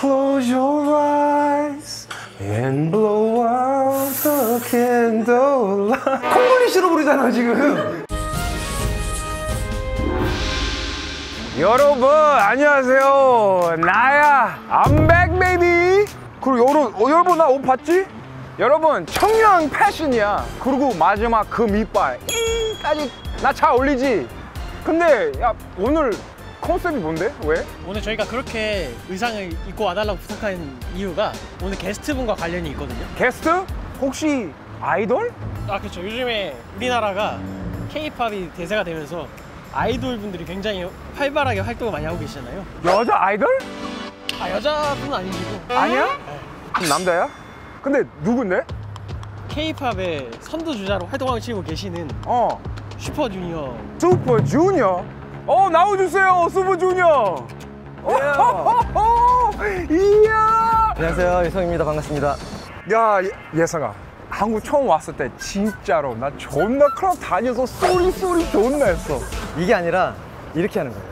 Close your eyes and blow out the candlelight. 콩글리시로 부르잖아 지금. 여러분 안녕하세요. 나야 I'm back baby. 그리고 여러분 나 옷 봤지? 여러분 청년 패션이야. 그리고 마지막 그 밑발까지 나 잘 어울리지? 근데 야 오늘 컨셉이 뭔데? 왜? 오늘 저희가 그렇게 의상을 입고 와달라고 부탁한 이유가 오늘 게스트분과 관련이 있거든요. 게스트? 혹시 아이돌? 아 그렇죠. 요즘에 우리나라가 K-팝이 대세가 되면서 아이돌분들이 굉장히 활발하게 활동을 많이 하고 계시잖아요. 여자 아이돌? 아 여자분은 아니시고. 아니야? 네. 남자야? 근데 누군데? K-팝의 선두주자로 활동하고 치고 계시는 슈퍼주니어. 슈퍼주니어? 나와주세요 슈퍼주니어. 이야. 안녕하세요 예성입니다. 반갑습니다. 야 예성아 한국 처음 왔을 때 진짜로 나 존나 클럽 다녀서 쏘리 존나 했어. 이게 아니라 이렇게 하는 거예요.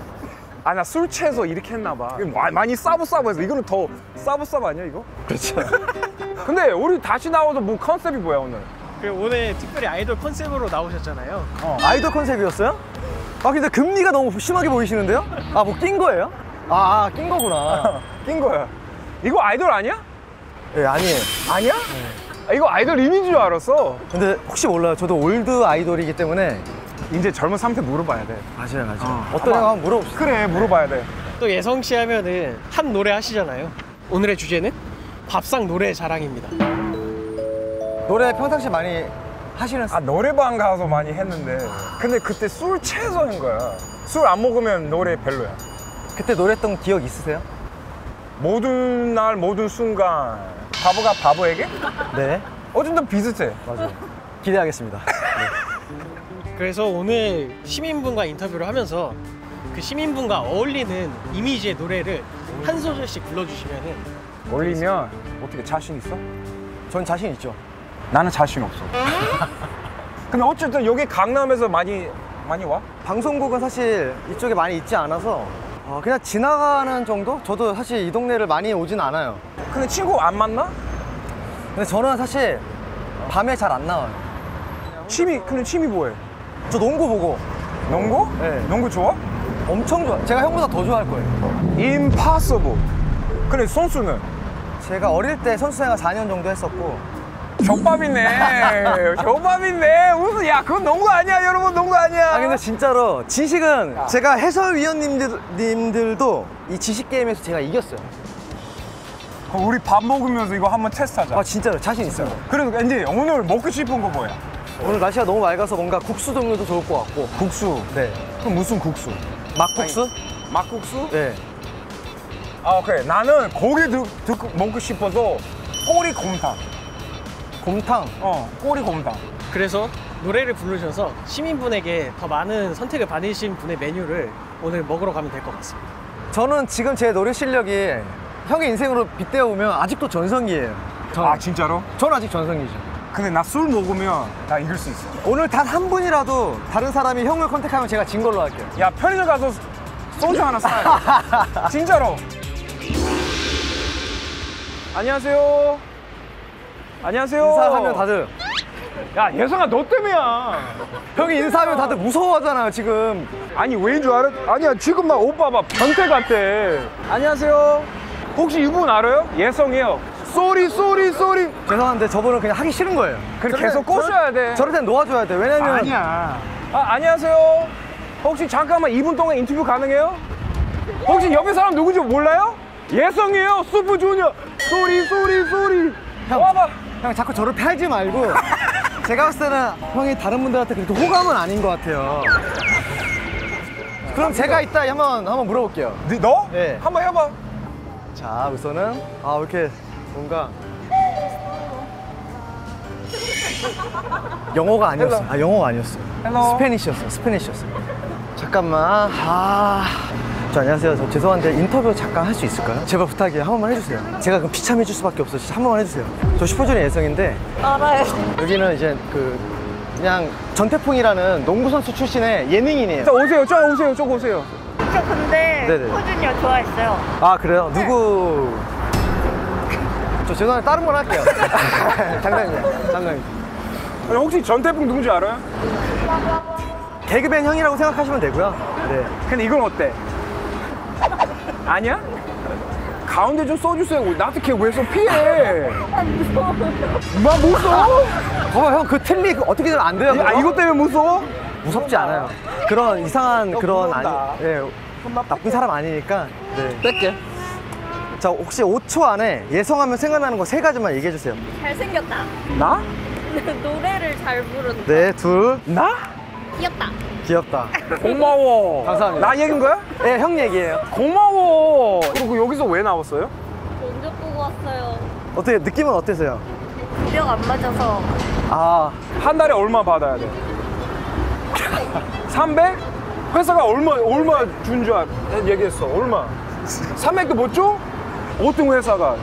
아 나 술 취해서 이렇게 했나 봐. 많이 싸부 해서 이거는 더 싸부 아니야 이거? 그렇죠. 근데 우리 다시 나와서 뭐 컨셉이 뭐야 오늘? 그리고 오늘 특별히 아이돌 컨셉으로 나오셨잖아요. 아이돌 컨셉이었어요? 아 근데 금리가 너무 심하게 보이시는데요? 아 뭐 낀 거예요? 아 낀 거구나. 낀 거야. 이거 아이돌 아니야? 예 네, 아니에요. 아니야? 네. 아, 이거 아이돌 이미지인 줄 알았어. 근데 혹시 몰라요. 저도 올드 아이돌이기 때문에 이제 젊은 사람한테 물어봐야 돼. 맞아요. 어떤 애가 한번 물어봅시다. 그래 물어봐야 돼. 또 예성 씨 하면은 한 노래 하시잖아요. 오늘의 주제는 밥상 노래 자랑입니다. 노래 평상시 많이 하시는? 아 노래방 가서 많이 했는데 근데 그때 술 취해서 한 거야. 술 안 먹으면 노래 별로야. 그때 노래했던 기억 있으세요? 모든 날 모든 순간 바보가 바보에게? 네. 어좀 더 비슷해. 맞아요. 기대하겠습니다. 네. 그래서 오늘 시민분과 인터뷰를 하면서 그 시민분과 어울리는 이미지의 노래를 한 소절씩 불러주시면은. 올리면 어떻게 자신 있어? 전 자신 있죠. 나는 자신 없어. 근데 어쨌든 여기 강남에서 많이 와? 방송국은 사실 이쪽에 많이 있지 않아서 그냥 지나가는 정도? 저도 사실 이 동네를 많이 오진 않아요. 근데 친구 안 만나? 근데 저는 사실 밤에 잘 안 나와요. 근데 취미 뭐해? 저 농구 보고. 농구? 네. 농구 좋아? 엄청 좋아. 제가 형보다 더 좋아할 거예요. 임파서블. 근데 선수는? 제가 어릴 때 선수생활 4년 정도 했었고. 젖밥이네. 젖밥이네. 무슨 야 그건 농구 아니야 여러분. 농구 아니야. 아 근데 진짜로 지식은 야. 제가 해설위원님들도 이 지식 게임에서 제가 이겼어요. 우리 밥 먹으면서 이거 한번 테스트하자. 아 진짜로 자신 있어요. 그래서 근데 오늘 먹고 싶은 거 뭐야? 오늘 날씨가 너무 맑아서 뭔가 국수 종류도 좋을 것 같고. 국수? 네. 그럼 무슨 국수? 막국수? 아니, 막국수? 네. 아 그래 나는 고기 먹고 싶어서 꼬리곰탕. 곰탕? 꼬리곰탕. 그래서 노래를 부르셔서 시민분에게 더 많은 선택을 받으신 분의 메뉴를 오늘 먹으러 가면 될 것 같습니다. 저는 지금 제 노래 실력이 형의 인생으로 빗대어보면 아직도 전성기예요. 아 진짜로? 전 아직 전성기죠. 근데 나 술 먹으면 나 이길 수 있어. 오늘 단 한 분이라도 다른 사람이 형을 컨택하면 제가 진 걸로 할게요. 야 편의점 가서 소주 하나 사요. 진짜로. 안녕하세요. 안녕하세요. 인사하면 다들. 야 예성아 너 때문이야. 형이 인사하면 다들 무서워하잖아요 지금. 아니 왜인 줄 알아? 아니야 지금 나 오빠 봐 변태 같대. 안녕하세요. 혹시 이분 알아요? 예성이요. 쏘리. 죄송한데 저분은 그냥 하기 싫은 거예요. 그럼 계속 꼬셔야 돼. 저럴 땐 놓아줘야 돼. 왜냐면 아니야. 아 안녕하세요. 혹시 잠깐만 2분 동안 인터뷰 가능해요? 혹시 옆에 사람 누군지 몰라요? 예성이에요. 슈퍼주니어. 쏘리. 형, 와봐. 형 자꾸 저를 패지 말고. 제가 봤을 때는 형이 다른 분들한테 그렇게 호감은 아닌 것 같아요. 그럼 제가 이따 한번 물어볼게요. 너? 네. 한번 해봐. 자 우선은 이렇게 뭔가 영어가 아니었어. 아 영어가 아니었어. 스페니쉬였어. 잠깐만. 저 안녕하세요. 저 죄송한데 인터뷰 잠깐 할 수 있을까요? 제발 부탁이에요. 한 번만 해주세요. 제가 그럼 비참해 줄 수밖에 없어요. 진짜 한 번만 해주세요. 저 슈퍼주니어 예성인데 알아요. 여기는 이제 그냥 전태풍이라는 농구선수 출신의 예능인이에요. 오세요. 저 근데 슈퍼주니어 좋아했어요. 아 그래요? 네. 누구? 저 죄송한데 다른 건 할게요. 장난이에요. 장난이에요. 아니, 혹시 전태풍 누군지 알아요? 개그맨 형이라고 생각하시면 되고요. 네. 근데 이건 어때? 아니야? 가운데 좀 써주세요. 나한테 걔 왜 써? 피해! 아, 무서워. 나 못 써? 봐봐, 형, 그 틀리 어떻게든 안 돼요. 아, 이것 때문에 못 써? 무섭지 않아요. 그런 이상한 그런, 예, 나쁜 사람 아니니까. 네. 뺄게. 자, 혹시 5초 안에 예성하면 생각나는 거 3가지만 얘기해주세요. 잘생겼다. 나? 노래를 잘 부른다. 네, 둘. 나? 귀엽다. 귀엽다. 고마워. 감사합니다. 나 얘기인 거야? 네, 형 얘기예요. 고마워. 그리고 여기서 왜 나왔어요? 먼저 보고 왔어요. 어떻게, 느낌은 어땠어요? 구력 안 맞아서. 아, 한 달에 얼마 받아야 돼? 300? 회사가 얼마 준 줄 얘기했어. 얼마? 300도 못 줘? 5등 회사가.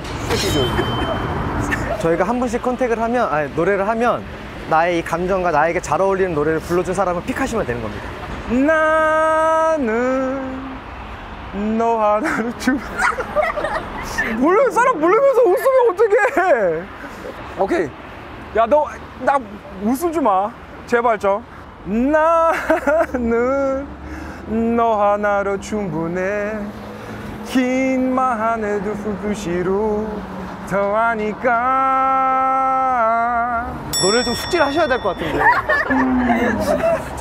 저희가 한 분씩 컨택을 하면, 아니, 노래를 하면 나의 이 감정과 나에게 잘 어울리는 노래를 불러준 사람을 픽하시면 되는 겁니다. 나는 너 하나를 주... 사람 부르면서 웃으면 어떡해! 오케이. 야, 너, 나 웃음지 마. 제발 저. 나는 너 하나로 충분해. 긴 마음에도 후구시로 더 하니까. 노래를 좀 숙지를 하셔야 될 것 같은데.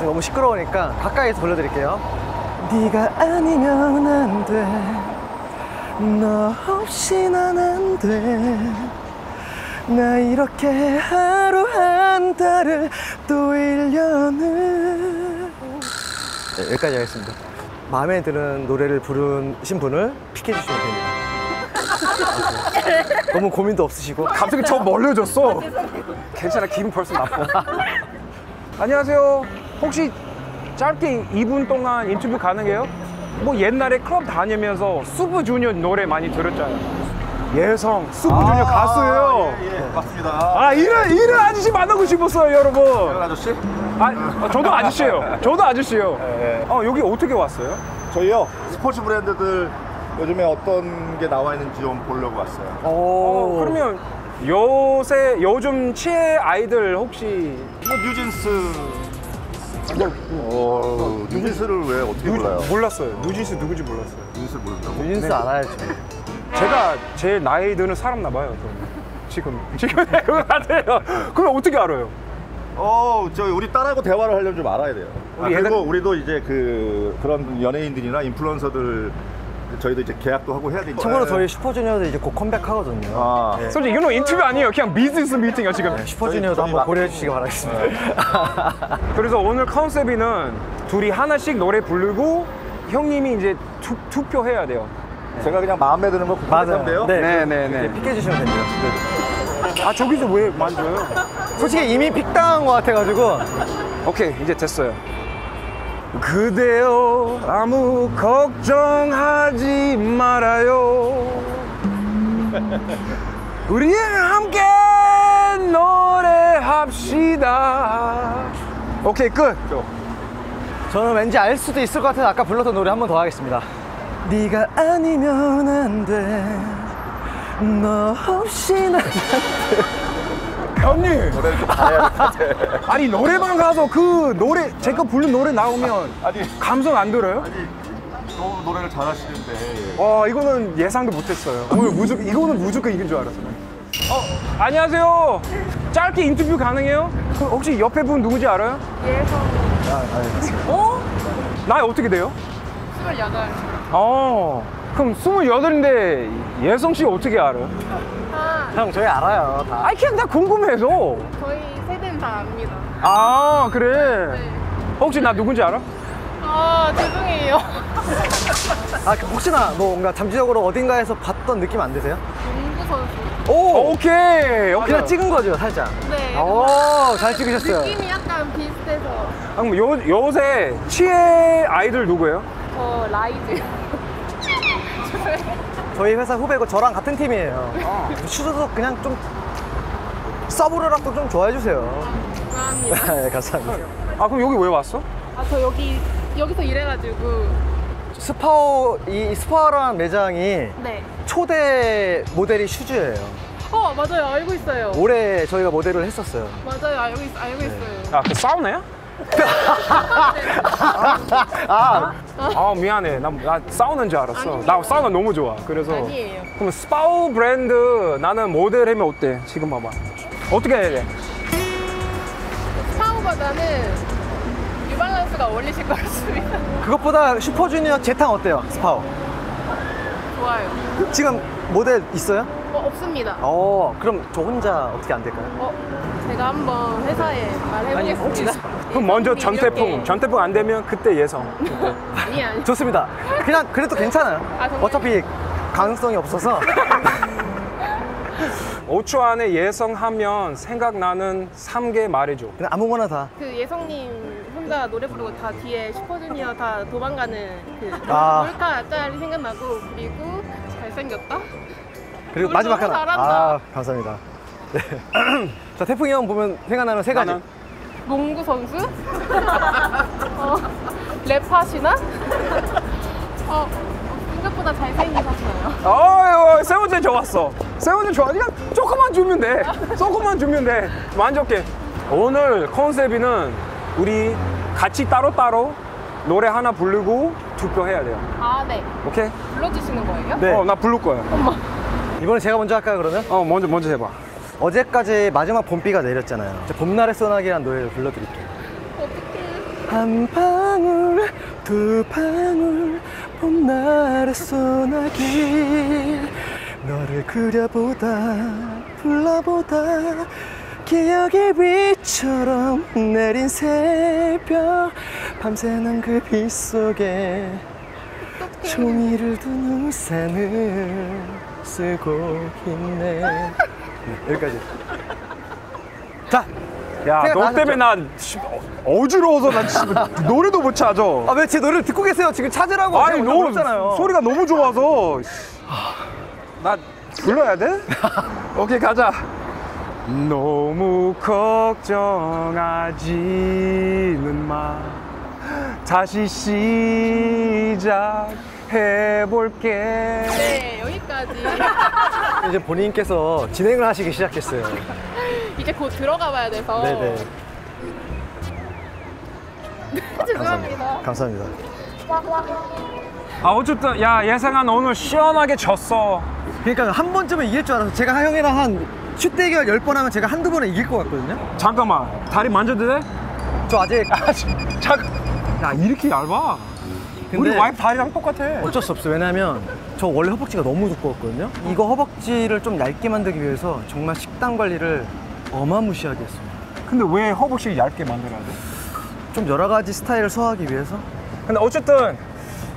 너무 시끄러우니까 가까이에서 돌려드릴게요. 네가 아니면 안 돼. 너 없이 난 안 돼. 나 이렇게 하루 한 달을 또 1년을. 네, 여기까지 하겠습니다. 마음에 드는 노래를 부르신 분을 픽해주시면 됩니다. 너무 고민도 없으시고. 갑자기 저 멀려졌어. 괜찮아, 기분 벌써 나빠. 안녕하세요. 혹시 짧게 2분 동안 인터뷰 가능해요? 뭐 옛날에 클럽 다니면서 슈퍼 주니어 노래 많이 들었잖아요. 예성, 슈퍼주니어 가수예요. 예, 예, 맞습니다. 아, 이런 아저씨 만나고 싶었어요, 여러분. 이런 아저씨? 아, 저도 아저씨예요. 저도 아저씨예요. 예, 예. 여기 어떻게 왔어요? 저희요, 스포츠 브랜드들 요즘에 어떤 게 나와 있는지 좀 보려고 왔어요. 그러면 요즘 취해 아이들 혹시 뭐 뉴진스. 뉴진스를 왜 어떻게 몰라요? 몰랐어요. 뉴진스 누구지 몰랐어요. 뉴진스 모른다고? 뉴진스 알아야죠. 제가 제일 나이 드는 사람나 봐요. 지금 이거 같아요. 그럼 어떻게 알아요? 저 우리 딸하고 대화를 하려면 좀 알아야 돼요. 그리고 우리도 이제 그런 연예인들이나 인플루언서들 저희도 이제 계약도 하고 해야 되니까. 참고로 저희 슈퍼주니어도 이제 곧 컴백하거든요. 네. 솔직히 이건 인터뷰 아니에요. 그냥 비즈니스 미팅이에요 지금. 네, 슈퍼주니어도 한번 고려해 주시기 바라겠습니다. 네. 그래서 오늘 컨셉이는 둘이 하나씩 노래 부르고 형님이 이제 투표해야 돼요. 네. 제가 그냥 마음에 드는 거 고르면 돼요? 네네네. 픽해주시면 됩니다. 아, 저기서 왜 만져요? 솔직히 이미 픽당한 것 같아가지고. 오케이, 이제 됐어요. 그대여 아무 걱정하지 말아요. 우리 함께 노래합시다. 오케이, 끝. 저는 왠지 알 수도 있을 것 같아서 아까 불렀던 노래 한 번 더 하겠습니다. 네가 아니면 안 돼. 너 없이 난 안 돼. 형님! 노래를 좀 봐야 돼. 아니, 노래방 가서 그 노래, 제가 부른 노래 나오면 아니, 감성 안 들어요? 아니, 너무 노래를 잘 하시는데. 이거는 예상도 못했어요. 오늘 이거는 무조건 이긴 줄 알았어요. 안녕하세요. 짧게 인터뷰 가능해요? 혹시 옆에 분 누구지 알아요? 예성. 나이 어떻게 돼요? 28. 그럼 28인데 예성 씨 어떻게 알아요? 형, 저희 알아요, 다. 그냥 나 궁금해서. 저희 세대는 다 압니다. 아, 그래? 네. 혹시 나 누군지 알아? 죄송해요. 혹시나 뭔가 잠시적으로 어딘가에서 봤던 느낌 안 드세요? 농구 선수. 오케이. 그냥 찍은 거죠, 살짝? 네. 잘 찍으셨어요. 느낌이 약간 비슷해서. 그럼 요새 취해 아이들 누구예요? 라이즈. 저희 회사 후배고 저랑 같은 팀이에요. 슈즈도 그냥 좀 써보려라고 좀 좋아해주세요. 감사합니다. 네, 감사합니다. 그럼 여기 왜 왔어? 저 여기서 일해가지고. 스파오라는 매장이, 네, 초대 모델이 슈즈예요. 맞아요. 알고 있어요. 올해 저희가 모델을 했었어요. 맞아요. 알고 있어요. 아, 그 사우나야? 미안해. 나 사우나인 줄 알았어. 아니에요. 나 사우나 너무 좋아. 그래서. 아니에요. 그럼 스파우 브랜드 나는 모델 하면 어때? 지금 봐봐. 어떻게 해야 돼? 스파우보다는 유발란스가 어울리실 것 같습니다. 그것보다 슈퍼주니어 재탕 어때요? 스파우. 좋아요. 지금 모델 있어요? 없습니다. 그럼 저 혼자 어떻게 안 될까요? 제가 한번 회사에 말해보겠습니다. 그럼 먼저 전태풍 안 되면 그때 예성. 아니. 좋습니다. 그냥 그래도 괜찮아요. 어차피 가능성이 없어서. 5초 안에 예성하면 생각나는 3개 말해줘. 그냥 아무거나 다. 그 예성님 혼자 노래 부르고 다 뒤에 슈퍼주니어 다 도망가는 그 몰카짜리 생각나고, 그리고 잘생겼다. 그리고 마지막 하나. 감사합니다. 네. 자, 태풍이 형 보면 생각나는 세 가지. 농구 선수? 랩하시나? 생각보다 잘생기셨어요. 세 번째 좋았어. 그냥 조금만 주면 돼. 만족해. 오늘 컨셉이는 우리 같이 따로따로 노래 하나 부르고 투표해야 돼요. 네. 오케이? 불러주시는 거예요? 네. 나 부를 거예요. 이번에 제가 먼저 할까요, 그러면? 먼저 해봐. 어제까지 마지막 봄비가 내렸잖아요. 봄날의 소나기란 노래를 불러드릴게요. 어떡해. 한 방울, 두 방울, 봄날의 소나기. 너를 그려보다, 불러보다, 기억의 위처럼 내린 새벽. 밤새 난 그 빛 속에 종이를 둔 우산을 쓰고 있네. 네, 여기까지. 자, 너 때문에 난 어지러워서 노래도 못 찾아. 왜 제 노래를 듣고 계세요? 지금 찾으라고. 아니, 소리가 너무 좋아서. 나 불러야 돼? 오케이, 가자. 너무 걱정하지는 마. 다시 시작. 해볼게. 네, 여기까지. 이제 본인께서 진행을 하시기 시작했어요. 이제 곧 들어가 봐야 돼서. 네네. 죄송합니다. 감사합니다. 어쨌든 예상한 오늘 시원하게 졌어. 그러니까 한 번쯤은 이길 줄 알아서 제가 형이랑 슛 대결 10번 하면 제가 한두 번에 이길 것 같거든요. 잠깐만, 다리 만져도 돼? 저 아직. 야, 이렇게 얇아? 우리 와이프 다리랑 똑같아. 어쩔 수 없어. 왜냐면 저 원래 허벅지가 너무 두꺼웠거든요. 이거 허벅지를 좀 얇게 만들기 위해서 정말 식단 관리를 어마무시하게 했습니다. 근데 왜 허벅지를 얇게 만들어야 돼? 좀 여러 가지 스타일을 소화하기 위해서. 근데 어쨌든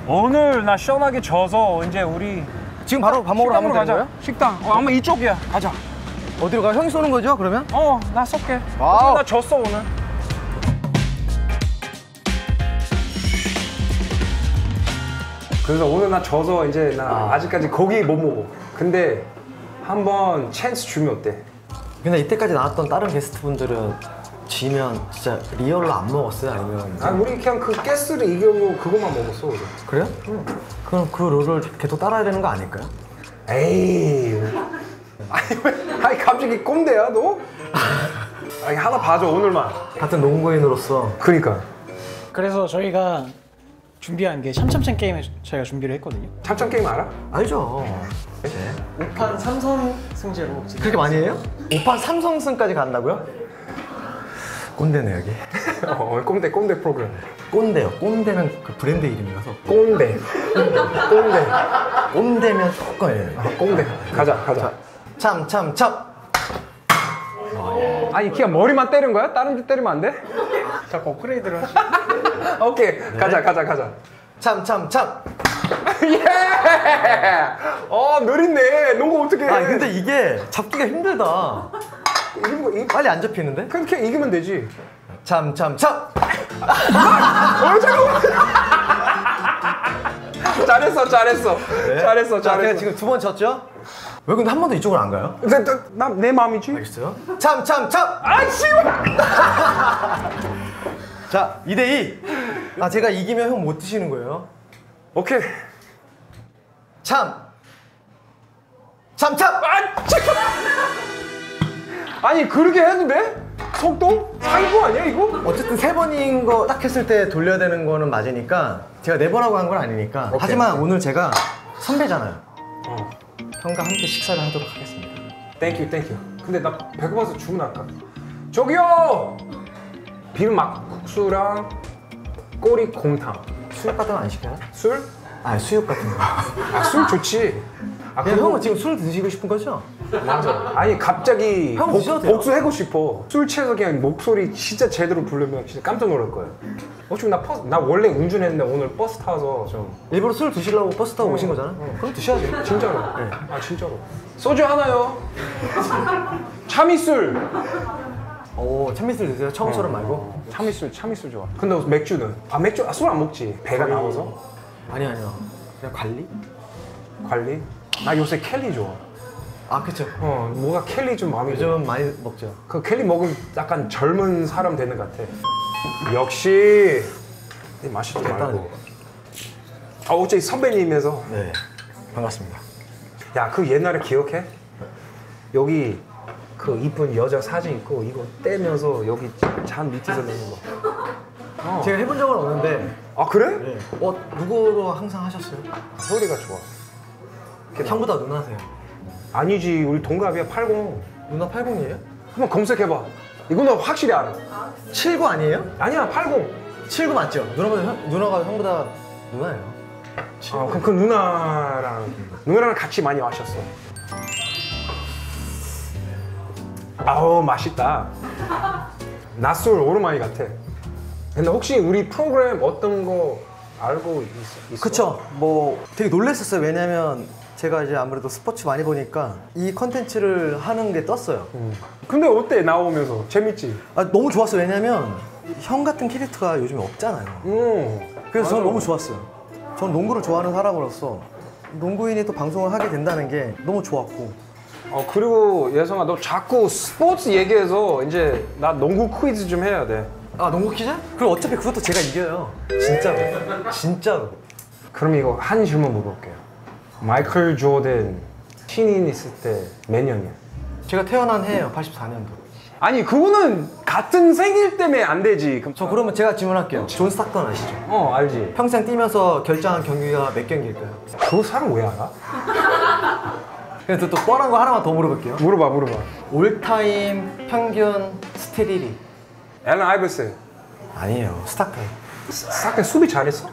오늘 나 시원하게 져서 이제 우리 지금 바로 밥 먹으러 가면 되는 거예요? 식당. 아마 이쪽이야. 가자. 어디로 가? 형이 쏘는 거죠, 그러면? 나 쏠게. 나 졌어 오늘. 그래서 오늘 나 져서 이제 나 아직까지 고기 못 먹어. 근데 한번 찬스 주면 어때? 근데 이때까지 나왔던 다른 게스트분들은 지면 진짜 리얼로 안 먹었어요? 아니면? 아니, 우리 그냥 그 게스트를 이기려고 그것만 먹었어. 우리. 그래요? 응. 그럼 그 룰을 계속 따라야 되는 거 아닐까요? 에이. 아니 갑자기 꼰대야 너? 아니, 하나 봐줘 오늘만. 같은 농구인으로서. 그러니까. 그래서 저희가 준비한 게 참참참 게임을 저희가 준비를 했거든요. 참참 게임 알아? 알죠. 네. 5판 3선승제로. 그렇게 많이 해요? 5판 3선승까지 간다고요? 꼰대네 여기. 꼰대 프로그램. 꼰대요. 꼰대는 그 브랜드 이름이라서. 꼰대면 조건이에요. 꼰대. 가자. 참참참. 아니, 그냥 머리만 때린 거야? 다른 데 때리면 안 돼? 자꾸 업그레이드를 하시. 오케이. 네. 가자. 참. 예. 느린네. 농구 어떻게 해? 근데 이게 잡기가 힘들다. 빨리 안 잡히는데? 그렇게 이기면 되지. 참. 잘했어. 네. 제가 지금 2번 졌죠? 왜 근데 한 번도 이쪽으로 안 가요? 내 마음이지. 알겠어요. 참. 아이씨. 자, 2대2. 제가 이기면 형 못 드시는 거예요. 오케이. 참. 참. 아니 그렇게 했는데? 속도? 상고 아니야 이거? 어쨌든 세 번인 거 딱 했을 때 돌려야 되는 거는 맞으니까 제가 네 번하고 한 건 아니니까. 오케이. 하지만 오늘 제가 선배잖아요. 어. 형과 함께 식사를 하도록 하겠습니다. 땡큐 땡큐. 근데 나 배고파서 죽으나 아까. 저기요! 비빔막국수랑 꼬리곰탕. 수육 같은 거 안 시켜요? 술? 아 수육 같은 거. 아 술 좋지. 아, 그럼 형은 지금 술 드시고 싶은 거죠? 맞아. 아니 갑자기 복수하고 싶어. 술 취해서 그냥 목소리 진짜 제대로 부르면 진짜 깜짝 놀랄 거예요. 어차피 나 원래 운전했는데 오늘 버스 타서 좀 일부러 술 드시려고 버스 타고 오신 거잖아? 그럼 드셔야지. 진짜로. 네. 아 진짜로. 소주 하나요. 참이술. 오 참이술 드세요? 처음처럼 말고? 참이술 좋아. 근데 맥주는? 아 맥주? 아, 술 안 먹지. 배가 나와서? 아니요. 그냥 관리? 관리? 나 요새 켈리 좋아. 아 그쵸. 어 뭐가 켈리 좀 마음에 들어. 요즘 많이 먹죠. 그 켈리 먹으면 약간 젊은 사람 되는 것 같아. 역시 맛있지 말고. 아 어째 선배님에서. 네 반갑습니다. 야 그 옛날에 기억해? 여기 그 이쁜 여자 사진 있고 이거 떼면서 여기 잔 밑에서 내는 거. 어. 제가 해본 적은 없는데. 아 그래? 네. 누구로 항상 하셨어요? 소리가 좋아. 형보다 누나세요. 아니지 우리 동갑이야. 80. 누나 80이에요? 한번 검색해봐. 이건 나 확실히 알아. 79 아니에요? 아니야 80. 79 맞죠? 누나가 형보다 누나예요. 아 그럼 그 누나랑 같이 많이 마셨어. 아우 맛있다. 낮술 오르마이 같아. 근데 혹시 우리 프로그램 어떤 거 알고 있어? 그쵸. 뭐 되게 놀랬었어요. 왜냐면 제가 이제 아무래도 스포츠 많이 보니까 이 컨텐츠를 하는 게 떴어요. 근데 어때? 나오면서 재밌지? 아 너무 좋았어요. 왜냐면 형 같은 캐릭터가 요즘에 없잖아요. 그래서 저는 너무 좋았어요. 저는 농구를 좋아하는 사람으로서 농구인이 또 방송을 하게 된다는 게 너무 좋았고. 그리고 예성아 너 자꾸 스포츠 얘기해서 이제 나 농구 퀴즈 좀 해야 돼. 아 농구 퀴즈? 그럼 어차피 그것도 제가 이겨요. 진짜로. 그럼 이거 한 질문 물어볼게요. 마이클 조던 신인 있을 때 몇 년이야? 제가 태어난 해예요. 84년도. 아니 그거는 같은 생일 때문에 안 되지. 그럼 저 그러면 제가 질문할게요. 존 스토크턴 아시죠? 어 알지. 평생 뛰면서 결정한 경기가 몇 경기일까요? 그 사람 왜 알아? 그래서 또 뻔한 거 하나만 더 물어볼게요. 물어봐. 올타임 평균 스틸 1위. 앨런 아이버슨. 아니에요. 스토크턴. 스토크턴 수비 잘했어?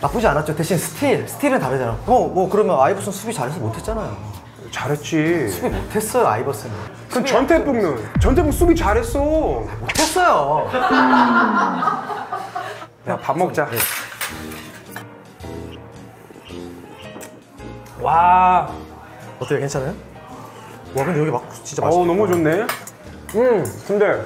나쁘지 않았죠. 대신 스틸은 다르잖아. 뭐 그러면 아이버슨 수비 잘해서 못했잖아요. 잘했지. 수비 못했어요 아이버슨은. 그럼 전태풍 수비 잘했어. 못했어요. 야 밥 먹자. 네. 와 어때요? 괜찮아요? 와 근데 여기 막 진짜 맛있어. 너무 좋네. 근데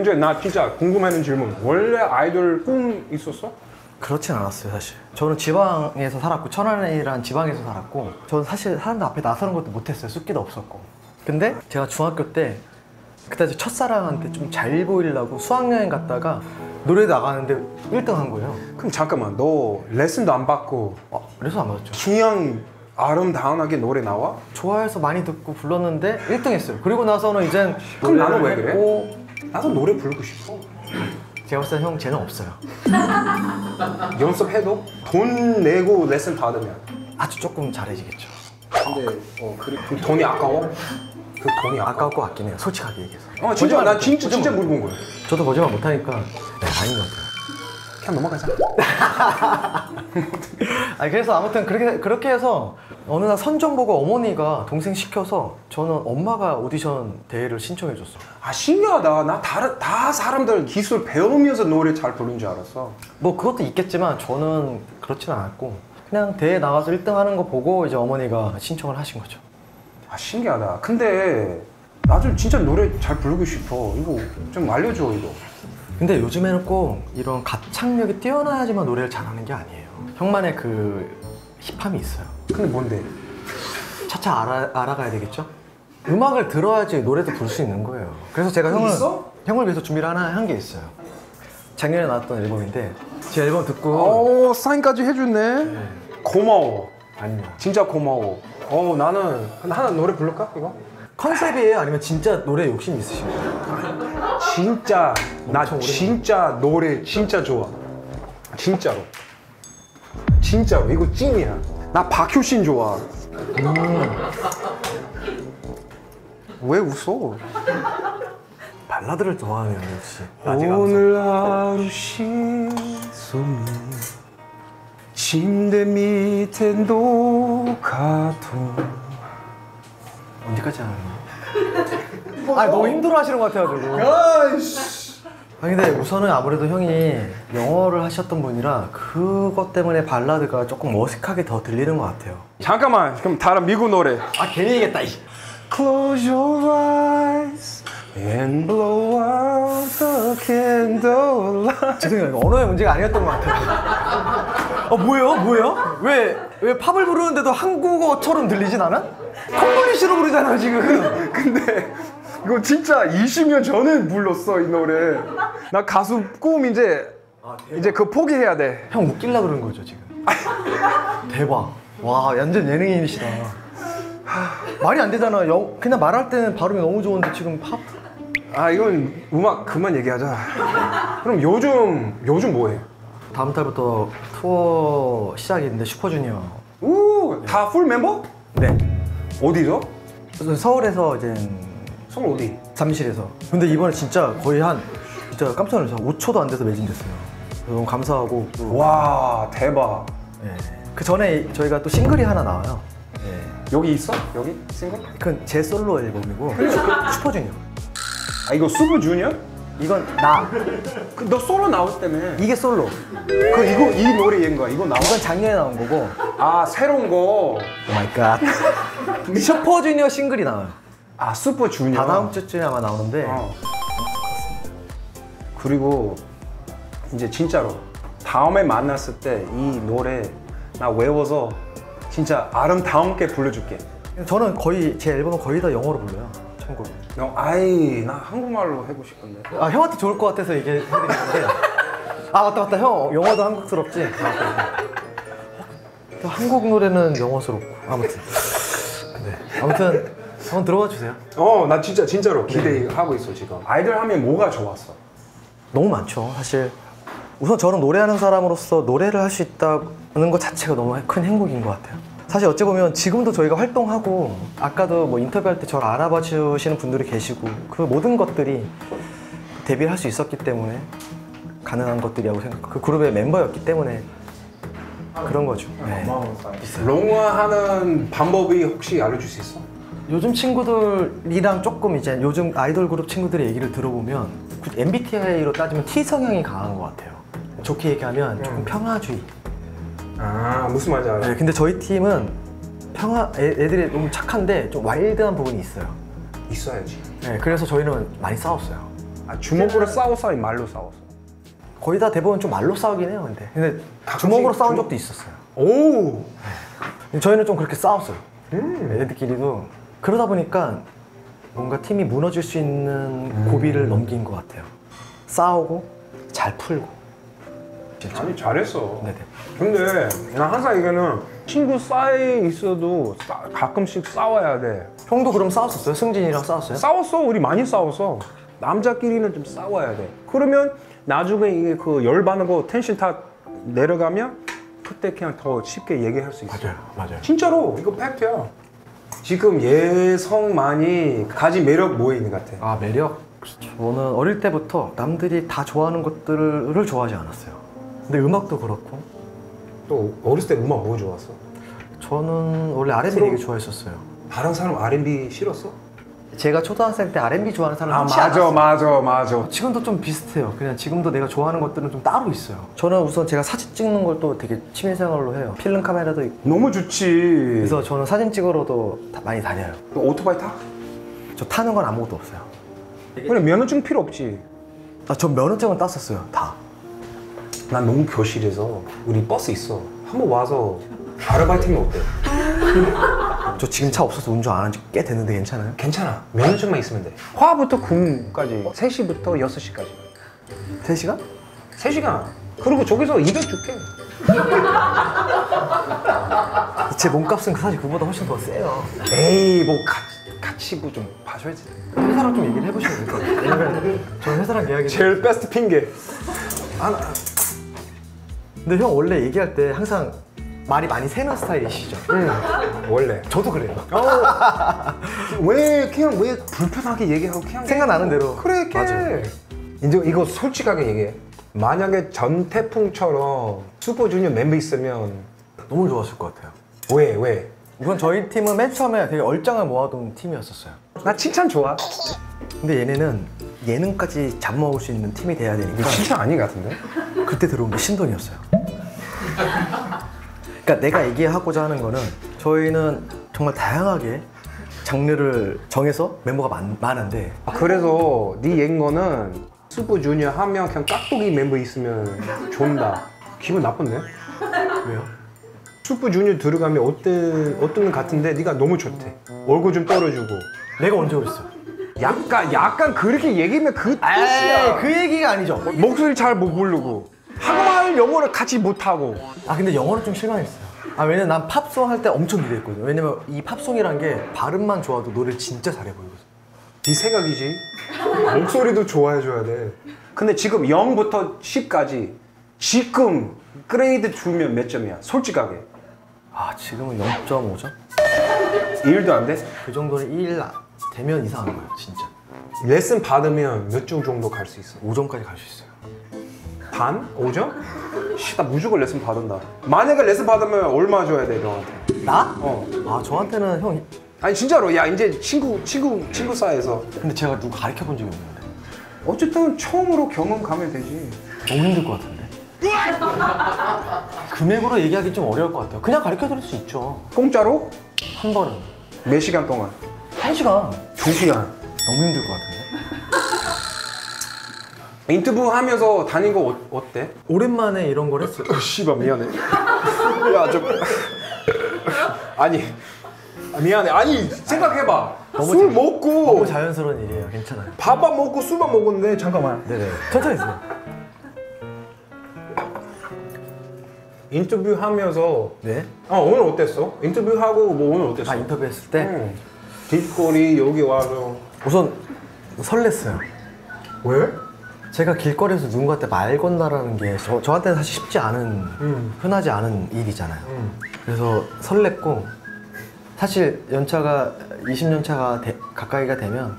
이제 나 진짜 궁금해하는 질문. 원래 아이돌 꿈 있었어? 그렇진 않았어요 사실. 저는 지방에서 살았고 천안이란 지방에서 살았고 저는 사실 사람들 앞에 나서는 것도 못했어요. 숫기도 없었고. 근데 제가 중학교 때 그때 첫사랑한테 좀 잘 보이려고 수학여행 갔다가 노래 나가는데 1등 한 거예요. 그럼 잠깐만 너 레슨도 안 받고? 레슨 안 받았죠. 그냥 아름다운하게 노래 나와? 좋아해서 많이 듣고 불렀는데 1등 했어요. 그리고 나서는 이젠 그럼 나는 왜 그래? 나도 노래 부르고 싶어. 제가 봤을 때 형 재능 없어요. 연습해도? 돈 내고 레슨 받으면? 아주 조금 잘해지겠죠. 근데 그리고 돈이 아까워? 그 돈이 아까울 것 같긴 해요. 솔직하게 얘기해서. 진짜 나 진짜 물어본 거예요. 저도 거짓말 못하니까 아닌 것 같아요. 그냥 넘어가자. 아니 그래서 아무튼 그렇게 해서 어느 날 선정 보고 어머니가 동생 시켜서 저는 엄마가 오디션 대회를 신청해 줬어요. 아 신기하다. 나 다 사람들 기술 배우면서 노래 잘 부르는 줄 알았어. 뭐 그것도 있겠지만 저는 그렇진 않았고 그냥 대회 나가서 1등 하는 거 보고 이제 어머니가 신청을 하신 거죠. 아 신기하다. 근데 나도 진짜 노래 잘 부르고 싶어. 이거 좀 알려줘 이거. 근데 요즘에는 꼭 이런 가창력이 뛰어나야지만 노래를 잘하는 게 아니에요. 형만의 그 힙함이 있어요. 근데 뭔데? 차차 알아가야 되겠죠? 음악을 들어야지 노래도 부를 수 있는 거예요. 그래서 제가 형을 위해서 준비를 하나 한 게 있어요. 작년에 나왔던 앨범인데 제 앨범 듣고 사인까지 해줬네. 네. 고마워. 아닙니다. 진짜 고마워. 나는 하나 노래 부를까 이거? 컨셉이에요? 아니면 진짜 노래 욕심 있으십니까? 진짜 나 진짜 노래 진짜 좋아. 진짜로 진짜로 이거 찐이야. 나 박효신 좋아. 왜 웃어? 발라드를 좋아하네요 역시. 오늘 하루 시선이 침대 밑에 녹아도 언제까지 하는 거야? 아니 너무 힘들어 하시는 것 같아가지고. 야이씨. 아니 근데 우선은 아무래도 형이 영어를 하셨던 분이라 그것 때문에 발라드가 조금 어색하게 더 들리는 것 같아요. 잠깐만 그럼 다른 미국 노래. 아 괜히 얘기했다. Close your eyes and blow out the candlelight. 죄송해요 이거 언어의 문제가 아니었던 것 같아요. 아 뭐예요? 뭐예요? 왜 팝을 부르는데도 한국어처럼 들리진 않아? 콩글리시로 부르잖아요 지금. 근데 이거 진짜 20년 전에 불렀어 이 노래. 나 가수 꿈 이제 그거 포기해야 돼. 형 웃길라 그러는 거죠 지금? 대박. 와 완전 예능인이시다. 말이 안 되잖아. 그냥 말할 때는 발음이 너무 좋은데 지금 팝? 아 이건 음악 그만 얘기하자. 그럼 요즘 뭐해? 다음 달부터 투어 시작인데 슈퍼주니어. 오! 다 풀 멤버? 네. 어디서? 서울에서 이제. 서울 어디? 잠실에서. 근데 이번에 진짜 거의 한 진짜 깜짝 놀랐어요. 5초도 안 돼서 매진됐어요. 너무 감사하고. 와 대박. 네. 그 전에 저희가 또 싱글이 하나 나와요. 여기 있어? 여기? 싱글? 그건 제 솔로 앨범이고 슈퍼주니어. 아 이거 슈퍼주니어? 이건 나. 그 너 솔로 나왔다며. 이게 솔로. 그 이거 이 노래 얘인 거야. 이거 나온 건 작년에 나온 거고. 아 새로운 거. 오 마이 갓. 슈퍼주니어 싱글이 나와요. 아 슈퍼주니어. 다다음 주쯤에 아마 나오는데. 그리고 이제 진짜로 다음에 만났을 때 이 노래 나 외워서 진짜 아름다움게 불러줄게. 저는 거의 제 앨범은 거의 다 영어로 불러요. 참고로. 아이 나 한국말로 하고 싶은데. 아 형한테 좋을 것 같아서 얘기해드리는데. 아 맞다 형 영어도 한국스럽지. 아, 한국 노래는 영어스럽고 아무튼. 네. 아무튼 한번 들어봐 주세요. 나 진짜로 기대하고 있어 지금. 아이돌 하면 뭐가 좋았어? 너무 많죠 사실. 우선 저는 노래하는 사람으로서 노래를 할 수 있다는 것 자체가 너무 큰 행복인 것 같아요. 사실 어찌 보면 지금도 저희가 활동하고 아까도 뭐 인터뷰할 때 저를 알아봐 주시는 분들이 계시고 그 모든 것들이 데뷔를 할 수 있었기 때문에 가능한 것들이라고 생각하고 그 그룹의 멤버였기 때문에 그런 거죠. 네. 롱화하는 방법이 혹시 알려줄 수 있어? 요즘 친구들이랑 조금 이제 요즘 아이돌 그룹 친구들의 얘기를 들어보면 MBTI로 따지면 T 성향이 강한 것 같아요. 좋게 얘기하면 조금 평화주의. 아 무슨 말인지 알아요. 네, 근데 저희 팀은 애들이 너무 착한데 좀 와일드한 부분이 있어요. 있어야지. 네, 그래서 저희는 많이 싸웠어요. 아 주먹으로 싸웠어? 아니 말로 싸웠어? 거의 다 대부분 좀 말로 싸우긴 해요. 근데 주먹으로 싸운 적도 있었어요. 오. 네. 저희는 좀 그렇게 싸웠어요. 애들끼리도. 그러다 보니까 뭔가 팀이 무너질 수 있는 고비를 넘긴 것 같아요. 싸우고 잘 풀고. 진짜. 아니 잘했어. 네네. 근데 난 항상 얘기는 친구 사이에 있어도 가끔씩 싸워야 돼. 형도 그럼 싸웠었어요? 승진이랑 싸웠어요? 싸웠어. 우리 많이 싸웠어. 남자끼리는 좀 싸워야 돼. 그러면 나중에 이게 그 열받고 텐션 다 내려가면 그때 그냥 더 쉽게 얘기할 수 있어. 맞아요. 진짜로 이거 팩트야. 지금 예성만이 가진 매력 뭐에 있는 것 같아? 아 매력? 저는 어릴 때부터 남들이 다 좋아하는 것들을 좋아하지 않았어요. 근데 음악도 그렇고. 또 어렸을 때 음악 뭐 좋았어? 저는 원래 R&B 되게 좋아했었어요. 다른 사람 R&B 싫었어? 제가 초등학생 때 R&B 좋아하는 사람은 싫지 않았어요. 맞아. 지금도 좀 비슷해요. 그냥 지금도 내가 좋아하는 것들은 좀 따로 있어요. 저는 우선 제가 사진 찍는 걸 또 되게 취미생활로 해요. 필름 카메라도 있고. 너무 좋지. 그래서 저는 사진 찍으러도 많이 다녀요. 너 오토바이 타? 저 타는 건 아무것도 없어요. 근데 면허증 필요 없지? 아, 전 면허증은 땄었어요. 다. 난 너무 교실에서 우리 버스 있어. 한번 와서 아르바이트면 어때? 저 지금 차 없어서 운전 안 한 지 꽤 됐는데 괜찮아요? 괜찮아. 면허증만 있으면 돼. 화부터 금까지 3시부터 6시까지 3시간? 3시간. 그리고 저기서 200 줄게. 제 몸값은 사실 그보다 훨씬 더 세요. 에이 뭐 닥치고 좀 봐줘야지. 회사랑 좀 얘기를 해보시면 될 것 같아요. 왜냐면 저는 회사랑 이야기 제일 베스트 핑계. 아, 근데 형 원래 얘기할 때 항상 말이 많이 새는 스타일이시죠? 원래 저도 그래요. 왜 그냥 왜 불편하게 얘기하고 그냥 생각나는 대로 그래 이렇게. 맞아요. 이제 이거 솔직하게 얘기해. 만약에 전태풍처럼 슈퍼주니어 멤버 있으면 너무 좋았을 것 같아요. 왜? 왜? 우선 저희 팀은 맨 처음에 되게 얼짱을 모아둔 팀이었어요. 나 칭찬 좋아. 근데 얘네는 예능까지 잡먹을 수 있는 팀이 돼야 되니까. 칭찬 아닌 것 같은데? 그때 들어온 게 신돈이었어요. 그러니까 내가 얘기하고자 하는 거는 저희는 정말 다양하게 장르를 정해서 멤버가 많은데. 아, 그래서 네 얘기인 거는 슈퍼주니어 하면 그냥 깍두기 멤버 있으면 좋은다. 기분 나쁜데? 왜요? 슈퍼주니어 들어가면 어떤 같은데 네가 너무 좋대. 얼굴 좀 떨어주고. 내가 언제 그랬어? 약간 그렇게 얘기면 그 뜻이야. 그 얘기가 아니죠. 목소리 잘 못 부르고 한국말 영어를 같이 못하고. 아 근데 영어를 좀 실망했어요. 아 왜냐면 난 팝송 할 때 엄청 기대했거든요. 왜냐면 이 팝송이란 게 발음만 좋아도 노래를 진짜 잘해 보이거든. 네 생각이지. 목소리도 좋아해줘야 돼. 근데 지금 0부터 10까지 지금 그레이드 주면 몇 점이야? 솔직하게. 아 지금은 0.5점? 1도 안 돼? 그 정도는 1 되면 이상한 거예요 진짜. 레슨 받으면 몇 점 정도 갈 수 있어? 5점까지 갈 수 있어요. 반? 5점? 씨, 나 무조건 레슨 받은다. 만약에 레슨 받으면 얼마 줘야 돼 너한테? 나? 어. 아 저한테는 형. 아니 진짜로 야 이제 친구 사이에서. 근데 제가 누구 가르쳐 본 적이 없는데. 어쨌든 처음으로 경험 가면 되지. 너무 힘들 것 같은데. 금액으로 얘기하기 좀 어려울 것 같아요. 그냥 가르쳐 드릴 수 있죠. 공짜로? 한 번은. 몇 시간 동안? 1시간. 2시간. 너무 힘들 것 같은데. 인터뷰 하면서 다닌 거 어때? 오랜만에 이런 걸 했어요. 씨발 미안해. 야 좀 아니 미안해. 아니 생각해봐. 술 먹고 너무 자연스러운 일이에요. 괜찮아요. 밥만 먹고 술만 먹었는데. 잠깐만. 네네. 천천히 있어요. 인터뷰하면서 네? 오늘 어땠어? 인터뷰하고 뭐 오늘 어땠어? 아 인터뷰했을 때? 응. 길거리 여기 와서 우선 설렜어요. 왜? 제가 길거리에서 누군가한테 말 건다라는 게 저한테는 사실 쉽지 않은 흔하지 않은 일이잖아요. 그래서 설렜고 사실 연차가 20년 차가 가까이가 되면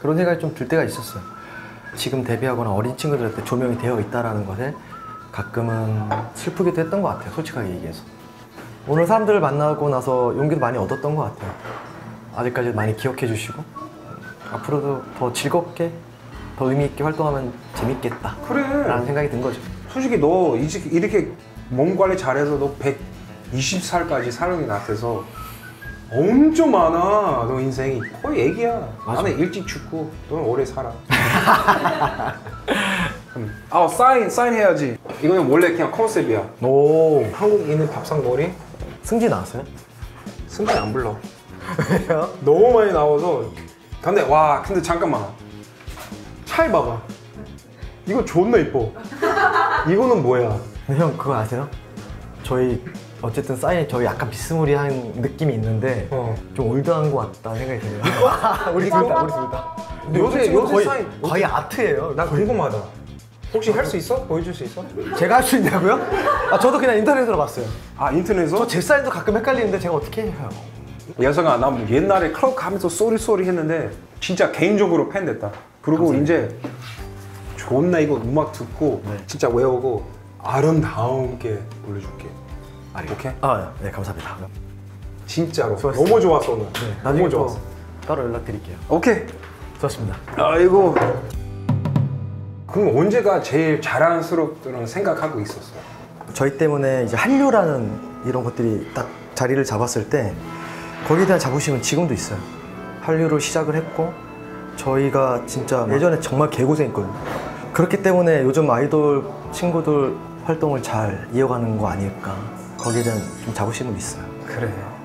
그런 생각이 좀 들 때가 있었어요. 지금 데뷔하거나 어린 친구들한테 조명이 되어 있다라는 것에 가끔은 슬프기도 했던 것 같아요. 솔직하게 얘기해서. 오늘 사람들을 만나고 나서 용기도 많이 얻었던 것 같아요. 아직까지 많이 기억해 주시고 앞으로도 더 즐겁게 더 의미 있게 활동하면 재밌겠다. 그래. 라는 생각이 든 거죠. 솔직히 너 이렇게 몸 관리 잘해서 너 120살까지 사는 게 낫아서 엄청 많아. 너 인생이 거의 애기야. 맞아. 나는 일찍 죽고 너는 오래 살아. 아 사인 해야지. 이거는 원래 그냥 컨셉이야. 오. 한국인의 밥상머리. 승진 나왔어요? 승진 안 불러. 왜요? 너무 많이 나와서. 근데 와 근데 잠깐만 차이 봐봐. 이거 존나 이뻐. 이거는 뭐야? 근데 형 그거 아세요? 저희 어쨌든 사인이 저희 약간 비스무리한 느낌이 있는데 좀 올드한 것 같다는 생각이 들어요. 우리 둘 다, 우리 둘 다. 근데 요새 거의, 사인 거의 아트예요. 나 궁금하다. 혹시 할 수 있어? 보여줄 수 있어? 제가 할 수 있냐고요? 아 저도 그냥 인터넷으로 봤어요. 아 인터넷에서? 저 제 사인도 가끔 헷갈리는데 제가 어떻게 해요? 예성아 나 옛날에 클럽 가면서 쏘리 했는데 진짜 개인적으로 팬 됐다. 그리고 감사합니다. 이제 존나 이거 음악 듣고 네. 진짜 외우고 아름다운게 올려줄게. 오케이? 아, 네 감사합니다. 진짜로 좋았어요. 너무 좋았어 오늘. 네, 너무 좋았어. 따로 연락드릴게요. 오케이. 좋았습니다. 아이고. 그럼 언제가 제일 자랑스럽다는 생각하고 있었어요? 저희 때문에 이제 한류라는 이런 것들이 딱 자리를 잡았을 때 거기에 대한 자부심은 지금도 있어요. 한류로 시작을 했고 저희가 진짜 예전에 정말 개고생했거든요. 그렇기 때문에 요즘 아이돌 친구들 활동을 잘 이어가는 거 아닐까. 거기에 대한 좀 자부심은 있어요. 그래.